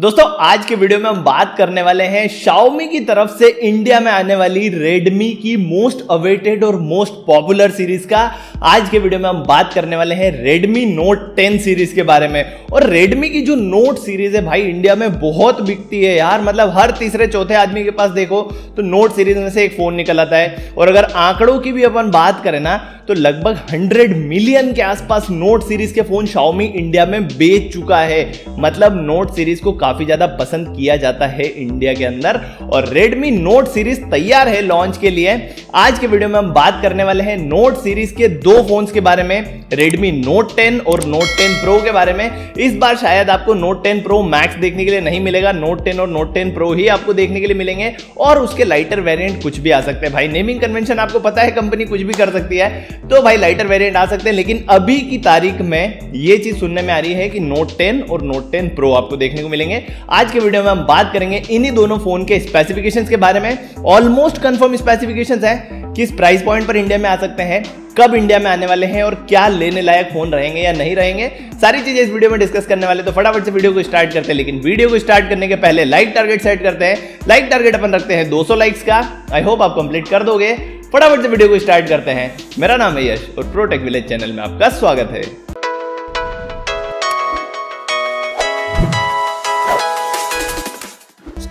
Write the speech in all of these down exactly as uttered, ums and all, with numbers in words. दोस्तों आज के वीडियो में हम बात करने वाले हैं Xiaomi की तरफ से इंडिया में आने वाली Redmi की मोस्ट अवेटेड और मोस्ट पॉपुलर सीरीज का। आज के वीडियो में हम बात करने वाले हैं Redmi Note टेन सीरीज के बारे में। और Redmi की जो Note सीरीज है भाई इंडिया में बहुत बिकती है यार, मतलब हर तीसरे चौथे आदमी के पास देखो तो Note सीरीज में से एक फोन निकल आता है। और अगर आंकड़ों की भी अपन बात करें ना तो लगभग हंड्रेड मिलियन के आसपास Note सीरीज के फोन Xiaomi इंडिया में बेच चुका है। मतलब Note सीरीज को काफी ज्यादा पसंद किया जाता है इंडिया के अंदर। और Redmi Note सीरीज तैयार है लॉन्च के लिए। आज के वीडियो में हम बात करने वाले हैं Note सीरीज के दो फोन्स के बारे में, Redmi Note टेन और Note टेन Pro के बारे में। इस बार शायद आपको Note टेन Pro Max देखने के लिए नहीं मिलेगा, Note टेन और Note टेन Pro ही आपको देखने के लिए मिलेंगे। और उसके लाइटर वेरिएंट कुछ भी आ सकते हैं भाई, नेमिंग कन्वेंशन आपको पता है कंपनी कुछ भी कर सकती है, तो भाई लाइटर वेरिएंट आ सकते हैं। लेकिन अभी की तारीख में ये चीज सुनने में आ रही है कि Note टेन और Note टेन Pro आपको देखने को मिलेंगे। आज के वीडियो में हम बात करेंगे इन्हीं दोनों फोन के स्पेसिफिकेशंस के बारे में। ऑलमोस्ट कंफर्म स्पेसिफिकेशंस हैं, किस प्राइस पॉइंट पर इंडिया में आ सकते हैं, कब इंडिया में आने वाले हैं और क्या लेने लायक फोन रहेंगे या नहीं रहेंगे, सारी चीजें इस वीडियो में डिस्कस करने वाले। तो फटाफट से वीडियो को स्टार्ट करते हैं। लेकिन वीडियो को स्टार्ट करने के पहले लाइक टारगेट सेट करते हैं। लाइक टारगेट अपन रखते हैं दो सौ लाइक्स का। आई होप आप कंप्लीट कर दोगे। फटाफट से वीडियो को स्टार्ट करते हैं। मेरा नाम है यश और प्रो टेक विलेज चैनल में आपका स्वागत है।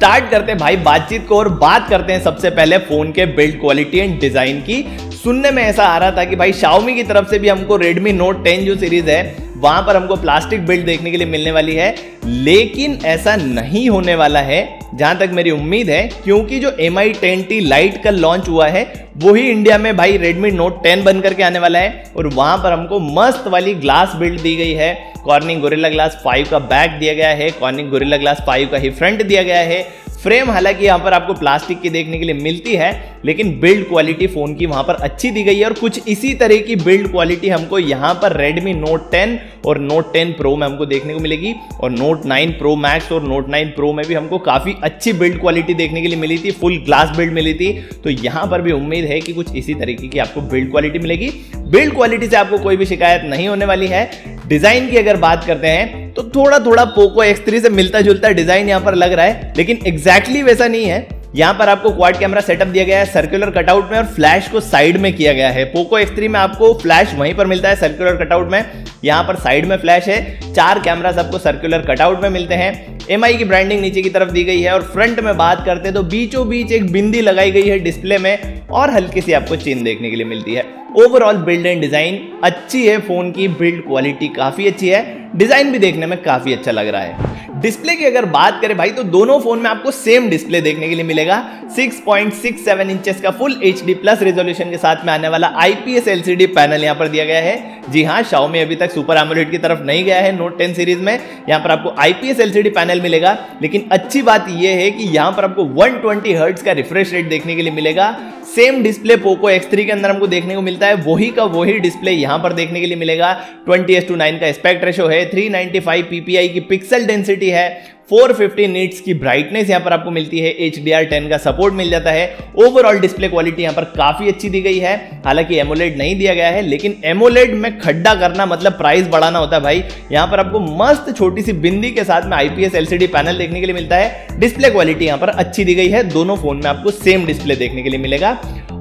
स्टार्ट करते हैं भाई बातचीत को और बात करते हैं सबसे पहले फोन के बिल्ड क्वालिटी एंड डिजाइन की। सुनने में ऐसा आ रहा था कि भाई Xiaomi की तरफ से भी हमको Redmi Note टेन जो सीरीज है वहां पर हमको प्लास्टिक बिल्ड देखने के लिए मिलने वाली है, लेकिन ऐसा नहीं होने वाला है जहां तक मेरी उम्मीद है, क्योंकि जो Mi टेन T Lite का लॉन्च हुआ है वही इंडिया में भाई Redmi Note टेन बन करके आने वाला है। और वहां पर हमको मस्त वाली ग्लास बिल्ड दी गई है, Corning Gorilla Glass फाइव का बैक दिया गया है, Corning Gorilla Glass फाइव का ही फ्रंट दिया गया है। फ्रेम हालांकि यहाँ पर आपको प्लास्टिक की देखने के लिए मिलती है, लेकिन बिल्ड क्वालिटी फ़ोन की वहाँ पर अच्छी दी गई है। और कुछ इसी तरह की बिल्ड क्वालिटी हमको यहाँ पर Redmi Note टेन और Note टेन Pro में हमको देखने को मिलेगी। और Note नाइन Pro Max और Note नाइन Pro में भी हमको काफ़ी अच्छी बिल्ड क्वालिटी देखने के लिए मिली थी, फुल ग्लास बिल्ड मिली थी। तो यहाँ पर भी उम्मीद है कि कुछ इसी तरीके की आपको बिल्ड क्वालिटी मिलेगी। बिल्ड क्वालिटी से आपको कोई भी शिकायत नहीं होने वाली है। डिज़ाइन की अगर बात करते हैं तो थोड़ा थोड़ा पोको एक्स थ्री से मिलता जुलता डिजाइन यहाँ पर लग रहा है, लेकिन एग्जैक्टली वैसा नहीं है। यहाँ पर आपको क्वाड कैमरा सेटअप दिया गया है सर्कुलर कटआउट में, और फ्लैश को साइड में किया गया है। पोको एक्स थ्री में आपको फ्लैश वहीं पर मिलता है सर्कुलर कटआउट में, यहाँ पर साइड में फ्लैश है। चार कैमरास आपको सर्कुलर कटआउट में मिलते हैं। एम आई की ब्रांडिंग नीचे की तरफ दी गई है। और फ्रंट में बात करते हैं तो बीचों बीच एक बिंदी लगाई गई है डिस्प्ले में, और हल्की सी आपको चीन देखने के लिए मिलती है। ओवरऑल बिल्ड एंड डिज़ाइन अच्छी है, फ़ोन की बिल्ड क्वालिटी काफ़ी अच्छी है, डिज़ाइन भी देखने में काफ़ी अच्छा लग रहा है। डिस्प्ले की अगर बात करें भाई तो दोनों फोन में आपको सेम डिस्प्ले देखने के लिए मिलेगा। Six point six seven inches का फुल एचडी प्लस रेजोल्यूशन के साथ में आने वाला I P S L C D panel यहां पर दिया गया है। जी हां, Xiaomi अभी तक सुपर एमोलेड की तरफ नहीं गया है Note टेन सीरीज में। यहां पर आपको I P S L C D panel मिलेगा, लेकिन अच्छी बात यह है कि यहां पर आपको वन ट्वेंटी हर्ट्ज का रिफ्रेश रेट देखने के लिए मिलेगा। Same display Poco X three के अंदर हमको देखने को मिलता है, वही का वही डिस्प्ले यहां पर देखने के लिए मिलेगा। ट्वेंटी इस टू नाइन का एस्पेक्ट रेशियो है, three ninety five P P I की पिक्सल डेंसिटी है, फोर फिफ्टी निट्स की ब्राइटनेस यहाँ पर आपको मिलती है, एच डी आर टेन का सपोर्ट मिल जाता है। ओवरऑल डिस्प्ले क्वालिटी यहाँ पर काफ़ी अच्छी दी गई है। हालांकि एमोलेड नहीं दिया गया है, लेकिन एमोलेड में खड्डा करना मतलब प्राइस बढ़ाना होता है भाई। यहाँ पर आपको मस्त छोटी सी बिंदी के साथ में I P S L C D panel देखने के लिए मिलता है। डिस्प्ले क्वालिटी यहाँ पर अच्छी दी गई है, दोनों फोन में आपको सेम डिस्प्ले देखने के लिए मिलेगा।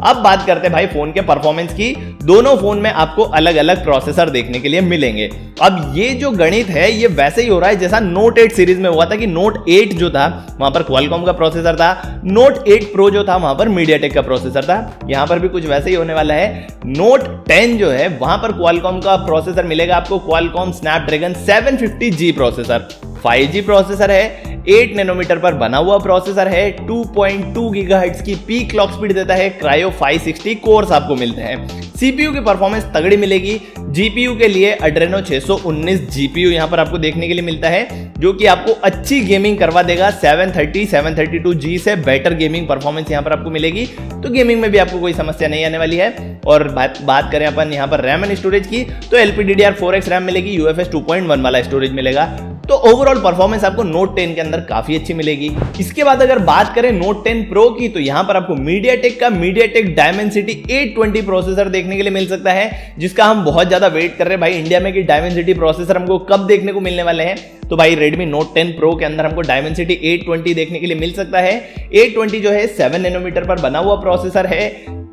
अब बात करते हैं भाई फोन के परफॉर्मेंस की। दोनों फोन में आपको अलग अलग प्रोसेसर देखने के लिए मिलेंगे। अब ये जो गणित है ये वैसे ही हो रहा है जैसा Note एट सीरीज में हुआ था कि Note एट जो था वहां पर Qualcomm का प्रोसेसर था, Note एट Pro जो था वहां पर MediaTek का प्रोसेसर था। यहां पर भी कुछ वैसे ही होने वाला है। Note टेन जो है वहां पर Qualcomm का प्रोसेसर मिलेगा आपको, Qualcomm Snapdragon seven fifty G processor, five G processor है, एट नैनोमीटर पर बना हुआ प्रोसेसर है, टू पॉइंट टू गीगाहर्ट्ज की पीक क्लॉक स्पीड देता है, क्रायो फाइव सिक्सटी कोर्स आपको मिलते हैं। सी पी यू की परफॉर्मेंस तगड़ी मिलेगी। जी पी यू के लिए Adreno six nineteen G P U यहाँ पर आपको देखने के लिए मिलता है, जो कि आपको अच्छी गेमिंग करवा देगा। Seven thirty, seven thirty two G से बेटर गेमिंग परफॉर्मेंस यहाँ पर आपको मिलेगी, तो गेमिंग में भी आपको कोई समस्या नहीं आने वाली है। और बात बात करें अपन यहाँ पर रैम एंड स्टोरेज की तो L P D D R four X RAM मिलेगी, U F S two point one वाला स्टोरेज मिलेगा। तो ओवरऑल परफॉर्मेंस आपको नोट टेन के अंदर काफी अच्छी मिलेगी। इसके बाद अगर बात करें नोट टेन प्रो की, तो यहाँ पर आपको मीडियाटेक का MediaTek Dimensity eight twenty processor देखने के लिए मिल सकता है, जिसका हम बहुत ज्यादा वेट कर रहे हैं भाई इंडिया में कि डायमेंसिटी प्रोसेसर हमको कब देखने को मिलने वाले हैं। तो भाई Redmi Note टेन Pro के अंदर हमको डायमेंसिटी एट ट्वेंटी देखने के लिए मिल सकता है। एट ट्वेंटी जो है सेवन नैनोमीटर पर बना हुआ प्रोसेसर है,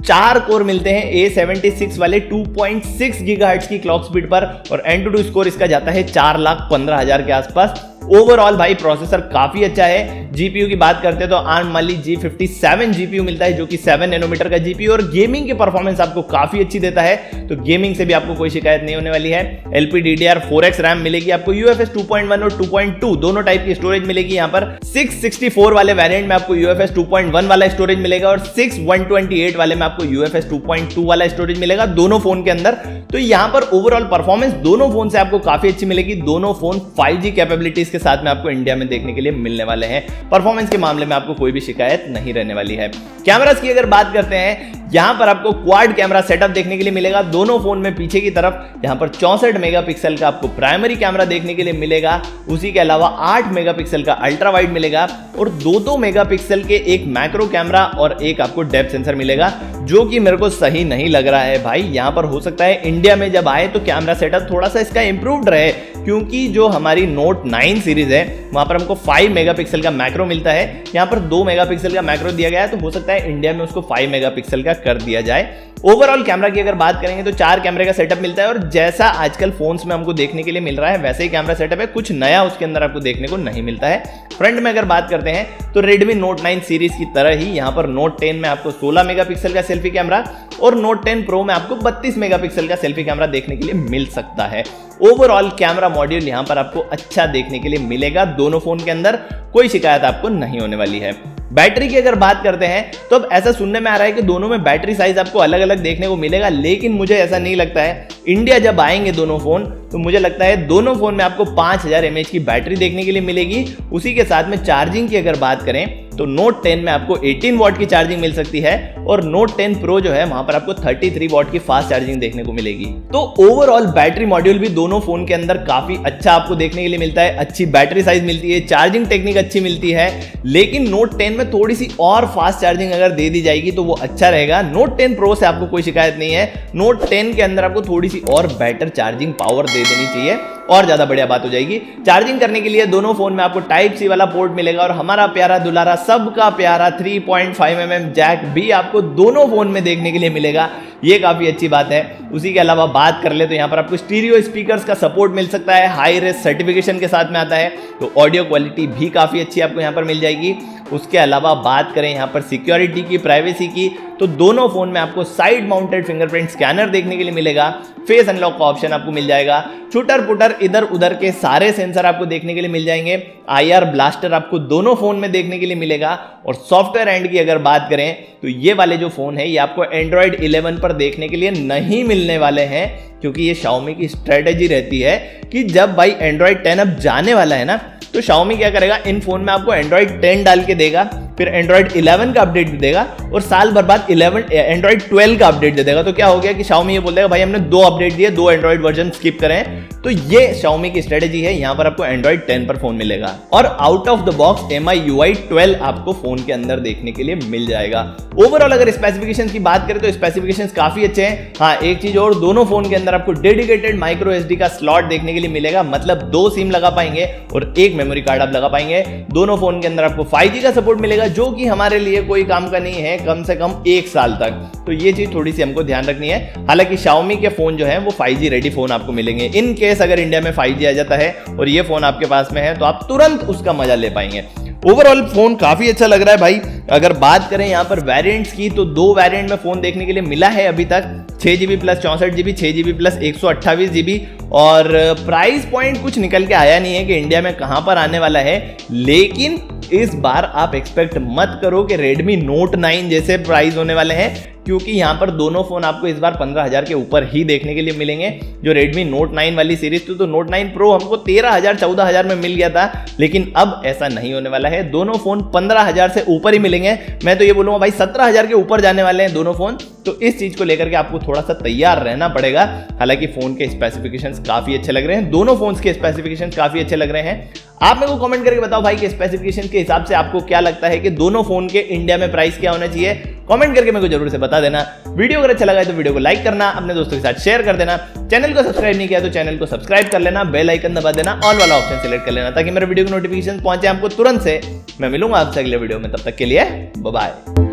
चार कोर मिलते हैं ए सेवेंटी सिक्स वाले टू पॉइंट सिक्स गीगाहर्ट्ज की क्लॉक स्पीड पर, और एन टू टू स्कोर इसका जाता है चार लाख पंद्रह हजार के आसपास। ओवरऑल भाई प्रोसेसर काफी अच्छा है। जीपीयू की बात करते हैं तो Arm Mali G fifty seven GPU मिलता है, जो कि सेवन नैनोमीटर का जीपीयू, और गेमिंग की परफॉर्मेंस आपको काफी अच्छी देता है, तो गेमिंग से भी आपको कोई शिकायत नहीं होने वाली है। एलपीडीडीआर फोर एक्स रैम मिलेगी आपको, यूएफएस टू पॉइंट वन और टू पॉइंट टू दोनों टाइप की स्टोरेज मिलेगी। यहाँ पर सिक्स सिक्सटी फोर वाले वेरिएंट में आपको यूएफएस टू पॉइंट वन वाला स्टोरेज मिलेगा, और सिक्स वन टू एट वाले में आपको यूएफएस टू पॉइंट टू वाला स्टोरेज मिलेगा दोनों फोन के अंदर। तो यहाँ पर ओवरऑल परफॉर्मेंस दोनों फोन से आपको काफी अच्छी मिलेगी। दोनों फोन फाइव जी कैपेबिलिटीज के साथ में आपको इंडिया में देखने के लिए मिलने वाले हैं। परफॉर्मेंस के मामले में आपको कोई भी शिकायत नहीं रहने वाली है। कैमरास की अगर बात करते हैं, यहाँ पर आपको क्वाड कैमरा सेटअप देखने के लिए मिलेगा दोनों फोन में। पीछे की तरफ यहाँ पर चौंसठ मेगापिक्सल का आपको प्राइमरी कैमरा देखने के लिए मिलेगा, उसी के अलावा आठ मेगापिक्सल का अल्ट्रा वाइड मिलेगा, और दो दो मेगापिक्सल के एक मैक्रो कैमरा और एक आपको डेप्थ सेंसर मिलेगा, जो कि मेरे को सही नहीं लग रहा है भाई। यहाँ पर हो सकता है इंडिया में जब आए तो कैमरा सेटअप थोड़ा सा इसका इंप्रूव्ड रहे, क्योंकि जो हमारी नोट नाइन सीरीज है वहाँ पर हमको फाइव मेगापिक्सल का मैक्रो मिलता है, यहाँ पर दो मेगापिक्सल का मैक्रो दिया गया है, तो हो सकता है इंडिया में उसको फाइव मेगापिक्सल का कर दिया जाए। ओवरऑल कैमरा की अगर बात करेंगे तो चार कैमरे का सेटअप मिलता है, और जैसा आजकल फोन्स में हमको देखने के लिए मिल रहा है वैसे ही कैमरा सेटअप है, कुछ नया उसके अंदर आपको देखने को नहीं मिलता है। फ्रंट में अगर बात करते हैं तो Redmi Note नाइन सीरीज की तरह ही यहाँ पर Note टेन में आपको सोलह मेगापिक्सल का सेल्फी कैमरा और Note टेन Pro में आपको बत्तीस मेगापिक्सल का सेल्फी कैमरा देखने के लिए मिल सकता है। ओवरऑल कैमरा मॉड्यूल यहाँ पर आपको अच्छा देखने के लिए मिलेगा, दोनों फोन के अंदर कोई शिकायत आपको नहीं होने वाली है। बैटरी की अगर बात करते हैं तो अब ऐसा सुनने में आ रहा है कि दोनों में बैटरी साइज आपको अलग अलग देखने को मिलेगा, लेकिन मुझे ऐसा नहीं लगता है। इंडिया जब आएंगे दोनों फोन तो मुझे लगता है दोनों फोन में आपको पाँच हज़ार एमएएच की बैटरी देखने के लिए मिलेगी। उसी के साथ में चार्जिंग की अगर बात करें तो Note टेन में आपको अठारह वॉट की चार्जिंग मिल सकती है, और Note टेन Pro जो है वहां पर आपको तैंतीस वॉट की फास्ट चार्जिंग देखने को मिलेगी। तो ओवरऑल बैटरी मॉड्यूल भी दोनों फोन के अंदर काफी अच्छा आपको देखने के लिए मिलता है, अच्छी बैटरी साइज मिलती है, चार्जिंग टेक्निक अच्छी मिलती है, लेकिन Note टेन में थोड़ी सी और फास्ट चार्जिंग अगर दे दी जाएगी तो वो अच्छा रहेगा। Note टेन Pro से आपको कोई शिकायत नहीं है, Note टेन के अंदर आपको थोड़ी सी और बेटर चार्जिंग पावर दे देनी चाहिए और ज्यादा बढ़िया बात हो जाएगी। चार्जिंग करने के लिए दोनों फोन में आपको टाइप सी वाला पोर्ट मिलेगा, और हमारा प्यारा दुलारा सबका प्यारा three point five M M jack भी आपको दोनों फोन में देखने के लिए मिलेगा, ये काफी अच्छी बात है। उसी के अलावा बात कर ले तो यहाँ पर आपको स्टीरियो स्पीकर्स का सपोर्ट मिल सकता है, हाई res सर्टिफिकेशन के साथ में आता है, तो ऑडियो क्वालिटी भी काफी अच्छी आपको यहाँ पर मिल जाएगी। उसके अलावा बात करें यहाँ पर सिक्योरिटी की, प्राइवेसी की, तो दोनों फोन में आपको साइड माउंटेड फिंगरप्रिंट स्कैनर देखने के लिए मिलेगा, फेस अनलॉक का ऑप्शन आपको मिल जाएगा, छुटर पुटर इधर उधर के सारे सेंसर आपको देखने के लिए मिल जाएंगे, आईआर ब्लास्टर आपको दोनों फोन में देखने के लिए मिलेगा। और सॉफ्टवेयर एंड की अगर बात करें तो ये वाले जो फोन है ये आपको एंड्रॉयड इलेवन पर देखने के लिए नहीं मिलने वाले हैं, क्योंकि ये शाओमी की स्ट्रेटेजी रहती है कि जब भाई एंड्रॉयड टेन अब जाने वाला है ना, तो शाओमी क्या करेगा, इन फोन में आपको एंड्रॉयड टेन डाल के देगा, फिर एंड्रॉयड इलेवन का अपडेट भी देगा, और साल भर बाद एंड्रॉयड ट्वेल्व का अपडेट दे देगा। तो क्या हो गया कि शाओमी ये बोल देगा भाई हमने दो अपडेट दिए, दो एंड्रॉयड वर्जन स्किप करें, तो ये शाओमी की स्ट्रेटेजी है। यहाँ पर आपको एंड्रॉयड टेन पर फोन मिलेगा, और out of the box MIUI twelve आपको फोन के अंदर देखने के लिए मिल जाएगा। ओवरऑल अगर स्पेसिफिकेशंस की बात करें तो स्पेसिफिकेशंस काफी अच्छे हैं। हाँ, एक चीज और, दोनों फोन के अंदर आपको डेडिकेटेड माइक्रो एसडी का स्लॉट देखने के लिए मिलेगा, मतलब दो सिम लगा पाएंगे और एक मेमोरी कार्ड आप लगा पाएंगे। दोनों फोन के अंदर आपको फाइव जी का सपोर्ट मिलेगा, जो कि हमारे लिए कोई काम का नहीं है कम से कम एक साल तक, तो ये चीज थोड़ी सी हमको ध्यान रखनी है। हालांकि शाओमी के फोन जो है वो फाइव जी रेडी फोन आपको मिलेंगे, इन केस अगर इंडिया में फाइव जी आ जाता है और ये फोन आपके पास में है तो आप तुरंत उसका मजा ले पाएंगे। ओवरऑल फोन काफी अच्छा लग रहा है भाई। अगर बात करें यहाँ पर वेरिएंट्स की तो दो वेरिएंट में फोन देखने के लिए मिला है अभी तक, छह जीबी प्लस चौंसठ जीबी छह जीबी प्लस एक सौ अट्ठाईस जीबी और प्राइस पॉइंट कुछ निकल के आया नहीं है कि इंडिया में कहाँ पर आने वाला है, लेकिन इस बार आप एक्सपेक्ट मत करो कि Redmi Note नाइन जैसे प्राइस होने वाले हैं, क्योंकि यहाँ पर दोनों फोन आपको इस बार पंद्रह हज़ार के ऊपर ही देखने के लिए मिलेंगे। जो Redmi Note नाइन वाली सीरीज थी तो Note नाइन Pro हमको तेरह हज़ार चौदह हज़ार में मिल गया था, लेकिन अब ऐसा नहीं होने वाला है, दोनों फोन पंद्रह हज़ार से ऊपर ही मिलेंगे। मैं तो ये बोलूँगा भाई सत्रह हज़ार के ऊपर जाने वाले हैं दोनों फोन, तो इस चीज को लेकर के आपको थोड़ा सा तैयार रहना पड़ेगा। हालांकि फोन के स्पेसिफिकेशंस काफी अच्छे लग रहे हैं, दोनों फोन्स के स्पेसिफिकेशंस काफी अच्छे लग रहे हैं। आप मेरे को कमेंट करके बताओ भाई कि स्पेसिफिकेशन के हिसाब से आपको क्या लगता है कि दोनों फोन के इंडिया में प्राइस क्या होना चाहिए, कमेंट करके मेरे को जरूर से बता देना। वीडियो अगर अच्छा लगा है तो वीडियो को लाइक करना, अपने दोस्तों के साथ शेयर कर देना, चैनल को सब्सक्राइब नहीं किया तो चैनल को सब्सक्राइब कर लेना, बेल आइकन दबा देना, ऑल वाला ऑप्शन सेलेक्ट कर लेना ताकि मेरे वीडियो की नोटिफिकेशन पहुंचे आपको तुरंत से। मैं मिलूंगा आपसे अगले वीडियो में, तब तक के लिए बाय बाय।